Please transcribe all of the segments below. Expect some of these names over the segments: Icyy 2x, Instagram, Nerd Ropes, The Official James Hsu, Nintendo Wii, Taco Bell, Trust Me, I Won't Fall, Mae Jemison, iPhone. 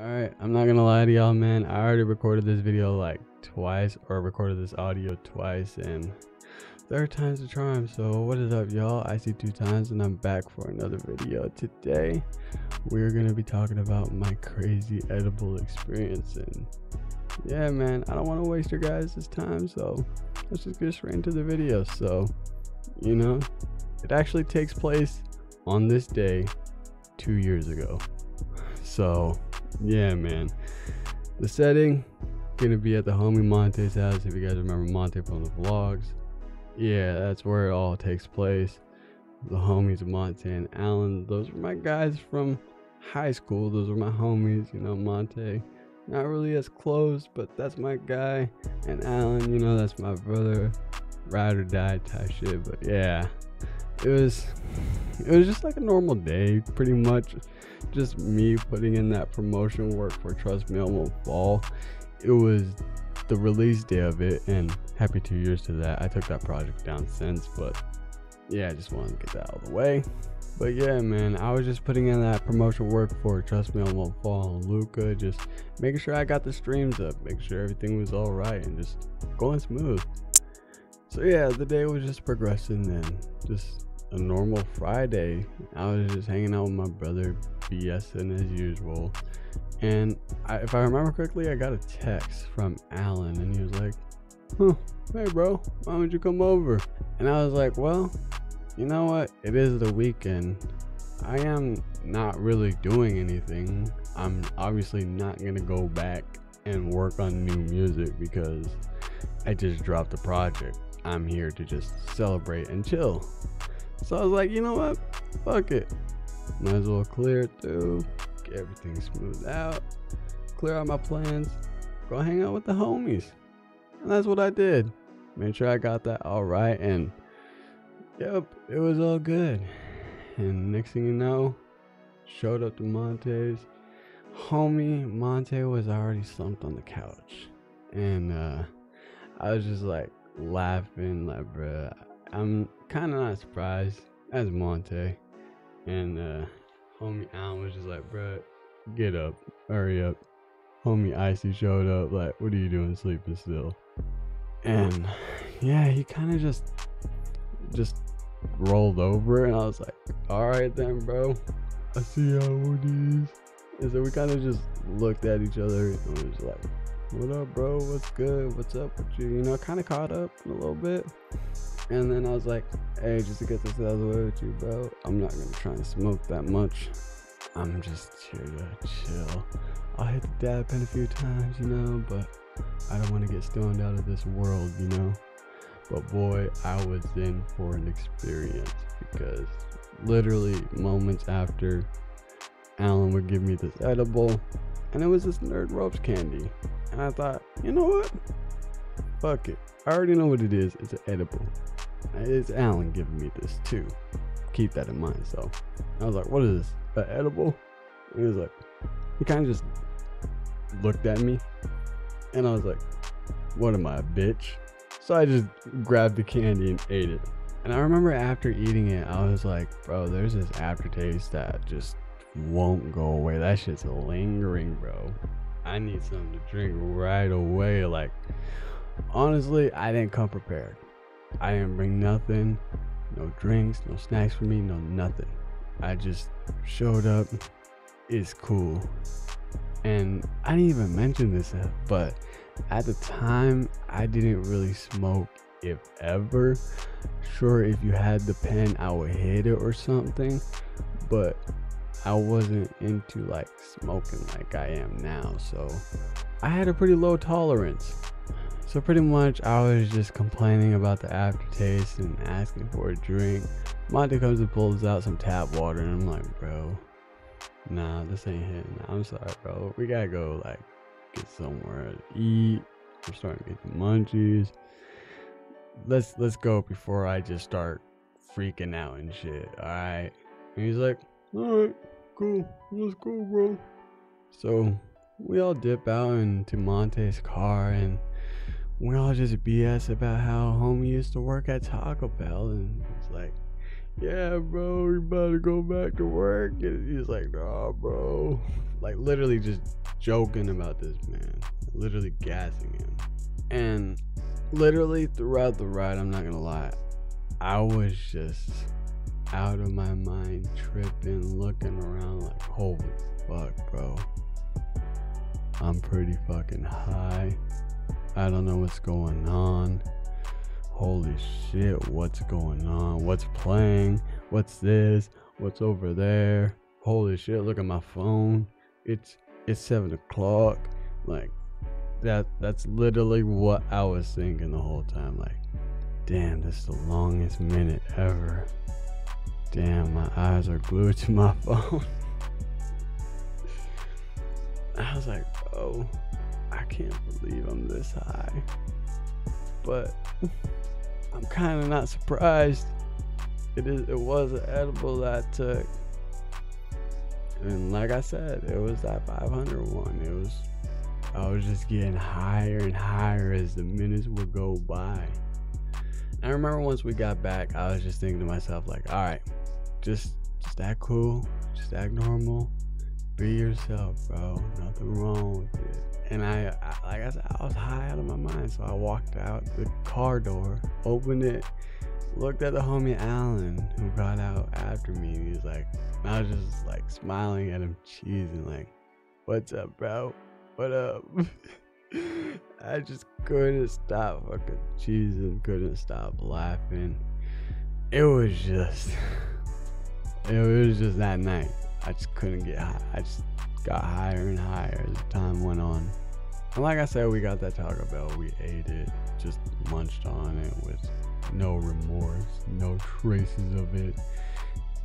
Alright, I'm not gonna lie to y'all, man. I already recorded this video like twice, or recorded this audio twice, and third time's the charm. So what is up, y'all? Icyy 2x, and I'm back for another video. Today we're gonna be talking about my crazy edible experience, and yeah, man, I don't want to waste your guys' time, so let's just get straight into the video. So, you know, it actually takes place on this day 2 years ago. So yeah, man, the setting gonna be at the homie Monte's house. If you guys remember Monte from the vlogs, yeah, that's where it all takes place. The homies Monte and Alan, those were my guys from high school. Those were my homies, you know. Monte, not really as close, but that's my guy, and Alan, you know, that's my brother, ride or die type shit. But yeah, it was just like a normal day, pretty much. Just me putting in that promotion work for Trust Me, I Won't Fall. It was the release day of it, and happy 2 years to that. I took that project down since, but yeah, I just wanted to get that out of the way. But yeah, man, I was just putting in that promotion work for Trust Me, I Won't Fall, and Luca, just making sure I got the streams up, making sure everything was all right, and just going smooth. So yeah, the day was just progressing, and just a normal Friday. I was just hanging out with my brother, BSing as usual, and if I remember correctly, I got a text from Alan, and he was like, hey bro, why don't you come over? And I was like, well, you know what, it is the weekend, I am not really doing anything. I'm obviously not gonna go back and work on new music because I just dropped the project. I'm here to just celebrate and chill. So I was like, you know what, fuck it, might as well clear it through, get everything smoothed out, clear out my plans, go hang out with the homies. And that's what I did. Made sure I got that all right, and yep, it was all good. And next thing you know, showed up to Monte's. Homie Monte was already slumped on the couch, and I was just like laughing, like, bruh, I'm kind of not surprised, as Monte. And homie Alan was just like, bruh, get up, hurry up. Homie Icyy showed up, like, what are you doing sleeping still? And yeah, he kind of just rolled over, and I was like, all right then, bro, I see y'all woodies. And so we kind of just looked at each other, and we was like, what up, bro, what's good, what's up with you, you know, kind of caught up a little bit. And then I was like, hey, just to get this out of the way with you, bro, I'm not gonna try and smoke that much. I'm just here to chill. I'll hit the dab pen a few times, you know, but I don't want to get stoned out of this world, you know. But boy, I was in for an experience, because literally moments after, Alan would give me this edible, and it was this Nerd Ropes candy. And I thought, you know what, fuck it, I already know what it is, it's an edible. It's Alan giving me this too, keep that in mind. So I was like, what is this, an edible? And he was like, he kind of just looked at me, and I was like, what am I, a bitch? So I just grabbed the candy and ate it. And I remember after eating it, I was like, bro, there's this aftertaste that just won't go away. That shit's lingering, bro. I need something to drink right away. Like, honestly, I didn't come prepared. I didn't bring nothing, no drinks, no snacks for me, no nothing. I just showed up. It's cool. And I didn't even mention this, but at the time, I didn't really smoke, if ever. Sure, if you had the pen, I would hit it or something, but I wasn't into like smoking like I am now. So I had a pretty low tolerance. So pretty much I was just complaining about the aftertaste and asking for a drink. Monte comes and pulls out some tap water, and I'm like, bro, nah, this ain't hitting. I'm sorry, bro, we gotta go like get somewhere to eat. I'm starting to get the munchies. Let's go before I just start freaking out and shit, all right? And he's like, all right, cool, let's go, bro. So we all dip out into Monte's car, and we all just BS about how homie used to work at Taco Bell, and it's like, yeah, bro, we about to go back to work. And he's like, nah, bro, like literally just joking about this man, literally gassing him. And literally throughout the ride, I'm not gonna lie, I was just out of my mind, tripping, looking around like, holy fuck, bro, I'm pretty fucking high, I don't know what's going on, holy shit, what's going on, what's playing, what's this, what's over there, holy shit, look at my phone, it's 7 o'clock. Like that's literally what I was thinking the whole time. Like, damn, this is the longest minute ever. Damn, my eyes are glued to my phone. I was like, oh, I can't believe I'm this high, but I'm kind of not surprised. It was an edible that I took, and like I said, it was that 500 one. I was just getting higher and higher as the minutes would go by. I remember once we got back, I was just thinking to myself, like, all right, just act cool, just act normal, be yourself, bro, nothing wrong with it. And I like I said, I was high out of my mind, so I walked out the car door, opened it, looked at the homie Alan, who got out after me, and he was like, I was just like smiling at him, cheesing, like, what's up, bro, what up? I just couldn't stop fucking cheesing, couldn't stop laughing. It was just that night, I just couldn't get high. I just got higher and higher as time went on. And like I said, we got that Taco Bell, we ate it, just munched on it with no remorse, no traces of it.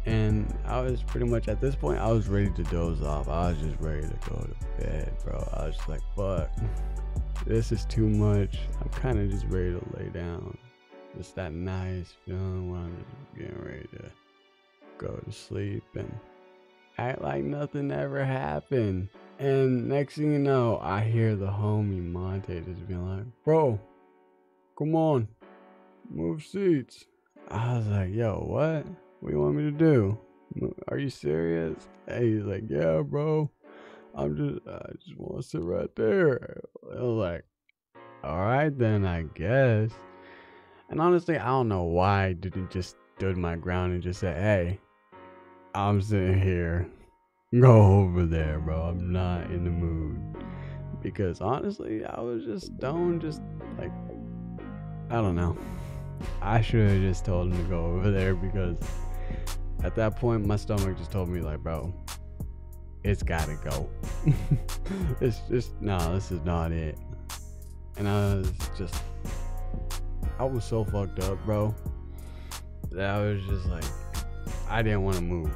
And I was pretty much, at this point, I was ready to doze off. I was just ready to go to bed, bro. I was just like, fuck, this is too much. I'm kind of just ready to lay down. Just that nice feeling when I'm just getting ready to go to sleep and act like nothing ever happened. And next thing you know, I hear the homie Monte just being like, bro, come on, move seats. I was like, yo, what? What do you want me to do? Are you serious? And he's like, yeah, bro, I just want to sit right there. I was like, all right then, I guess. And honestly, I don't know why I didn't just stood my ground and just say, hey, I'm sitting here, go over there, bro, I'm not in the mood. Because honestly, I was just stoned, just like, I don't know. I should have just told him to go over there, because at that point, my stomach just told me, like, bro, it's gotta go. It's just, no, this is not it. And I was so fucked up, bro, that I was just like, I didn't want to move.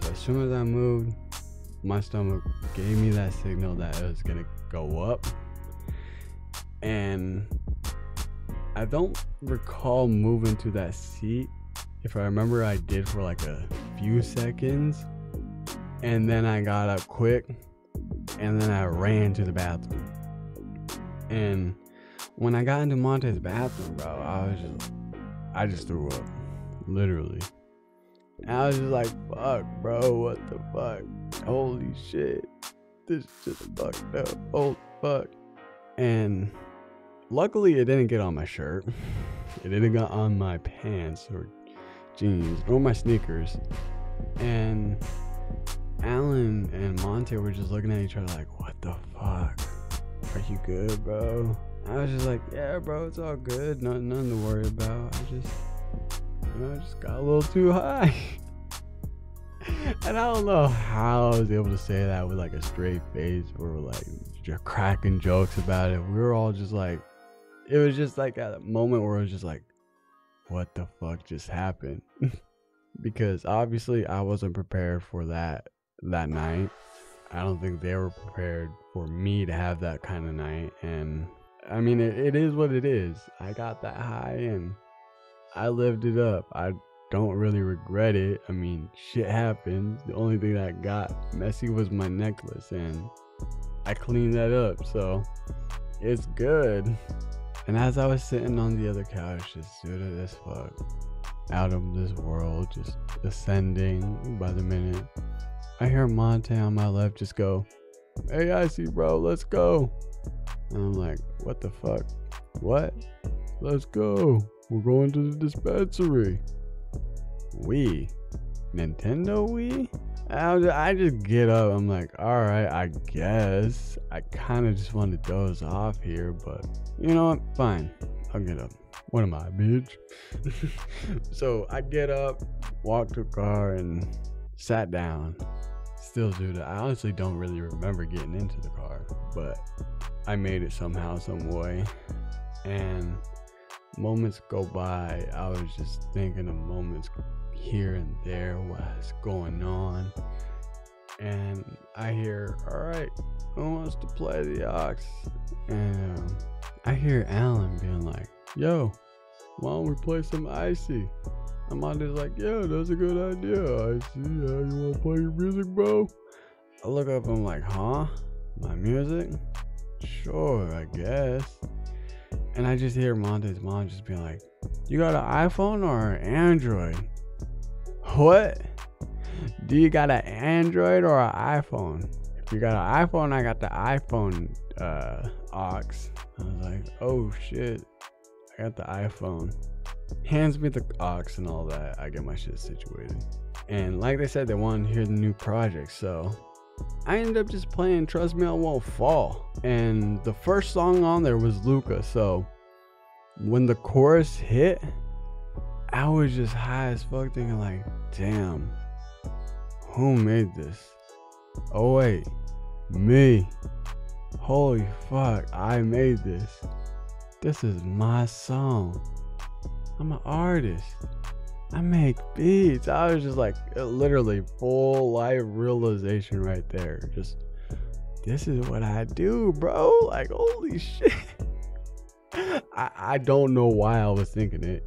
So as soon as I moved, my stomach gave me that signal that it was gonna go up. And I don't recall moving to that seat. If I remember, I did for like a few seconds, and then I got up quick, and then I ran to the bathroom. And when I got into Monte's bathroom, bro, I just threw up, literally. And I was just like, fuck, bro, what the fuck, holy shit, this is just fucked up, oh fuck. And luckily, it didn't get on my shirt, it didn't get on my pants or jeans or my sneakers. And Alan and Monte were just looking at each other like, what the fuck, are you good, bro? I was just like, yeah, bro, it's all good, nothing to worry about, I just got a little too high. And I don't know how I was able to say that with like a straight face, or like just cracking jokes about it. We were all just like, it was just like that moment where it was just like, what the fuck just happened? Because obviously I wasn't prepared for that night. I don't think they were prepared for me to have that kind of night. And I mean, it is what it is. I got that high and I lived it up. I don't really regret it. I mean, shit happens. The only thing that got messy was my necklace, and I cleaned that up, so it's good. And as I was sitting on the other couch, just dude of this fuck, out of this world, just ascending by the minute, I hear Monte on my left just go, Hey, Icyy, bro, let's go. And I'm like, what the fuck? What? Let's go. We're going to the dispensary. Wii? Nintendo Wii? I just get up. I'm like, all right, I guess. I kind of just want to doze off here, but you know what? Fine. I'll get up. What am I, bitch? So I get up, walk to the car, and sat down. Still, dude, I honestly don't really remember getting into the car, but I made it somehow, some way. And moments go by. I was just thinking of moments here and there, what's going on. And I hear, all right, who wants to play the ox? And I hear Alan being like, yo, why don't we play some Icyy? I'm all just like, yo, that's a good idea, Icyy. You wanna play your music, bro? I look up, I'm like, huh? My music? Sure, I guess. And I just hear Monte's mom just be like, you got an iPhone or an Android? What? Do you got an Android or an iPhone? If you got an iPhone, I got the iPhone aux. I was like, oh shit, I got the iPhone. Hands me the aux and all that. I get my shit situated. And like they said, they wanted to hear the new project, so I ended up just playing Trust Me, I Won't Fall. And the first song on there was Luca, so when the chorus hit, I was just high as fuck thinking like, damn, who made this? Oh wait, me. Holy fuck, I made this. This is my song. I'm an artist. I make beats. I was just like, literally full life realization right there. Just, this is what I do, bro. Like, holy shit. I don't know why I was thinking it.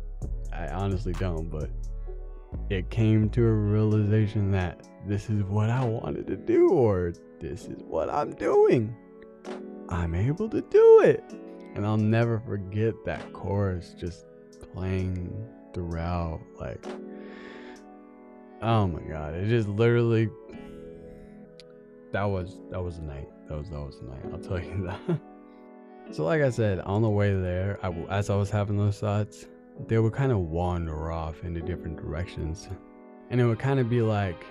I honestly don't, but it came to a realization that this is what I wanted to do, or this is what I'm doing. I'm able to do it. And I'll never forget that chorus just playing throughout. Like, oh my god, it just literally, that was the night. That was the night, I'll tell you that. So like I said, on the way there, as I was having those thoughts, they would kind of wander off into different directions, and it would kind of be like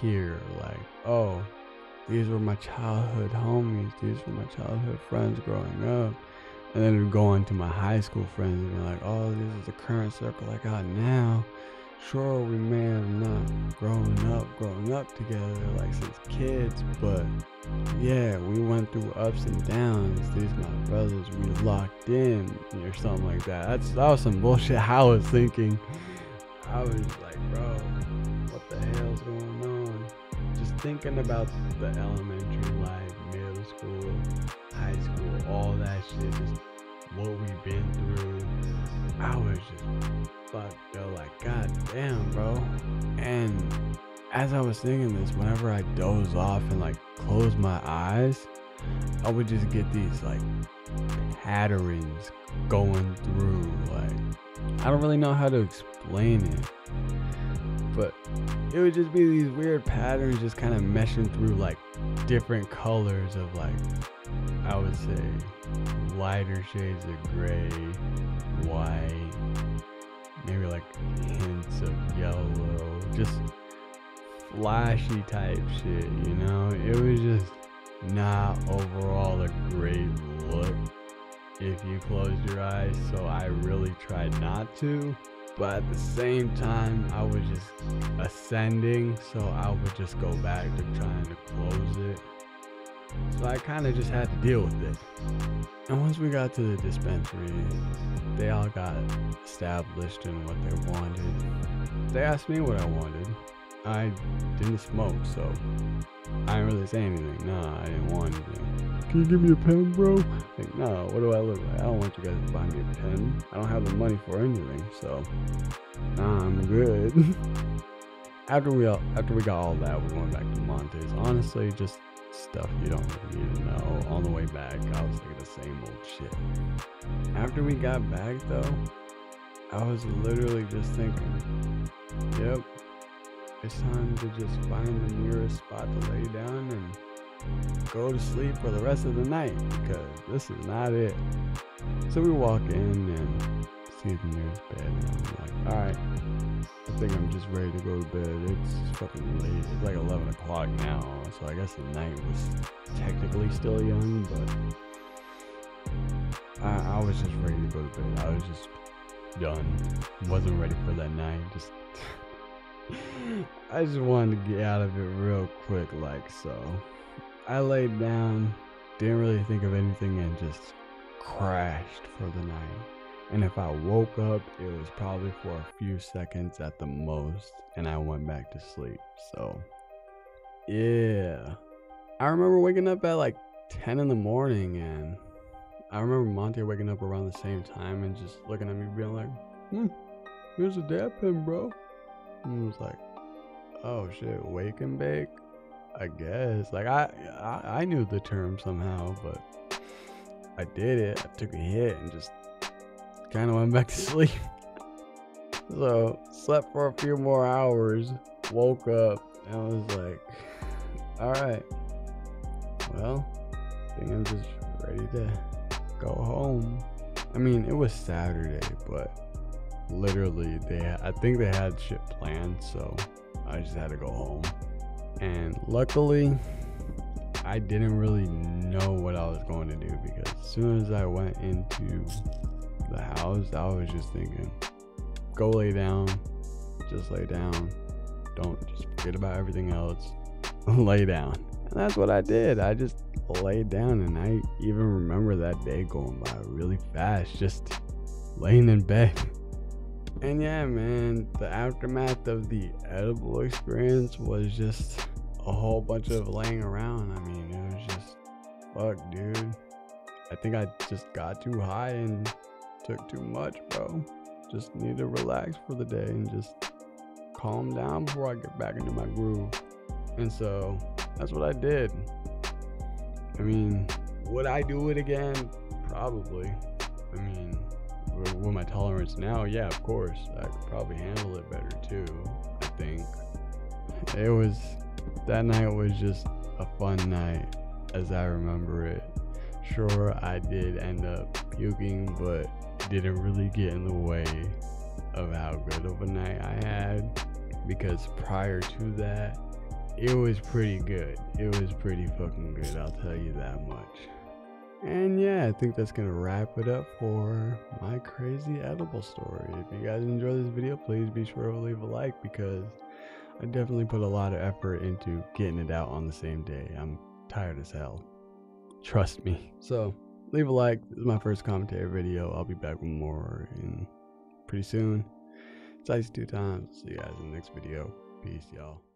here, like, oh, these were my childhood homies, these were my childhood friends growing up. And then it would go on to my high school friends and be like, oh, this is the current circle I got now. Sure, we may have not grown up together like since kids, but yeah, we went through ups and downs. These my brothers, we locked in or something like that. That was some bullshit I was thinking. I was like, bro, what the hell's going on? Just thinking about the elementary life, middle school, high school, all that shit, just what we've been through. I was just fucked up, like, god damn, bro. And as I was thinking this, whenever I doze off and like close my eyes, I would just get these like patterns going through. Like, I don't really know how to explain it, but it would just be these weird patterns just kind of meshing through like different colors of, like, I would say lighter shades of gray, white, maybe like hints of yellow, just flashy type shit, you know? It was just not overall a great look if you closed your eyes, so I really tried not to. But at the same time, I was just ascending, so I would just go back to trying to close it. So I kind of just had to deal with it. And once we got to the dispensary, they all got established in what they wanted. They asked me what I wanted. I didn't smoke, so I didn't really say anything. Nah, I didn't want anything. Can you give me a pen, bro? Like, no, what do I look like? I don't want you guys to buy me a pen. I don't have the money for anything, so nah, I'm good. After we got all that, we went back to Monte's. Honestly, just stuff you don't really need to know. On the way back, I was thinking the same old shit. After we got back, though, I was literally just thinking, yep, it's time to just find the nearest spot to lay down and go to sleep for the rest of the night because this is not it. So we walk in and see the nearest bed, and I'm like, all right, I think I'm just ready to go to bed. It's fucking late. It's like 11 o'clock now, so I guess the night was technically still young, but I was just ready to go to bed. I was just done. Wasn't ready for that night. Just I just wanted to get out of it real quick, like, so I laid down, didn't really think of anything, and just crashed for the night. And if I woke up, it was probably for a few seconds at the most, and I went back to sleep. So yeah, I remember waking up at like 10 in the morning, and I remember Monty waking up around the same time and just looking at me being like, here's a dab pen, bro. And I was like, oh shit, wake and bake, I guess. Like I knew the term somehow, but I did it. I took a hit and just kind of went back to sleep. So slept for a few more hours, woke up, and I was like, all right, well, I think I'm just ready to go home. I mean, it was Saturday, but literally I think they had shit planned, so I just had to go home. And luckily I didn't really know what I was going to do, because as soon as I went into the house, I was just thinking, go lay down, just lay down, don't just forget about everything else, lay down. And that's what I did. I just laid down, and I even remember that day going by really fast, just laying in bed. And yeah, man, the aftermath of the edible experience was just a whole bunch of laying around. I mean, it was just, fuck, dude. I think I just got too high and took too much, bro. Just need to relax for the day and just calm down before I get back into my groove. And so that's what I did. I mean, would I do it again? Probably. I mean, with my tolerance now, yeah, of course, I could probably handle it better too, I think. It was, that night was just a fun night as I remember it. Sure, I did end up puking, but didn't really get in the way of how good of a night I had, because prior to that, it was pretty good. It was pretty fucking good, I'll tell you that much. And yeah, I think that's gonna wrap it up for my crazy edible story. If you guys enjoyed this video, please be sure to leave a like, because I definitely put a lot of effort into getting it out on the same day. I'm tired as hell, trust me. So leave a like. This is my first commentary video. I'll be back with more pretty soon. It's Icyy 2x. See you guys in the next video. Peace, y'all.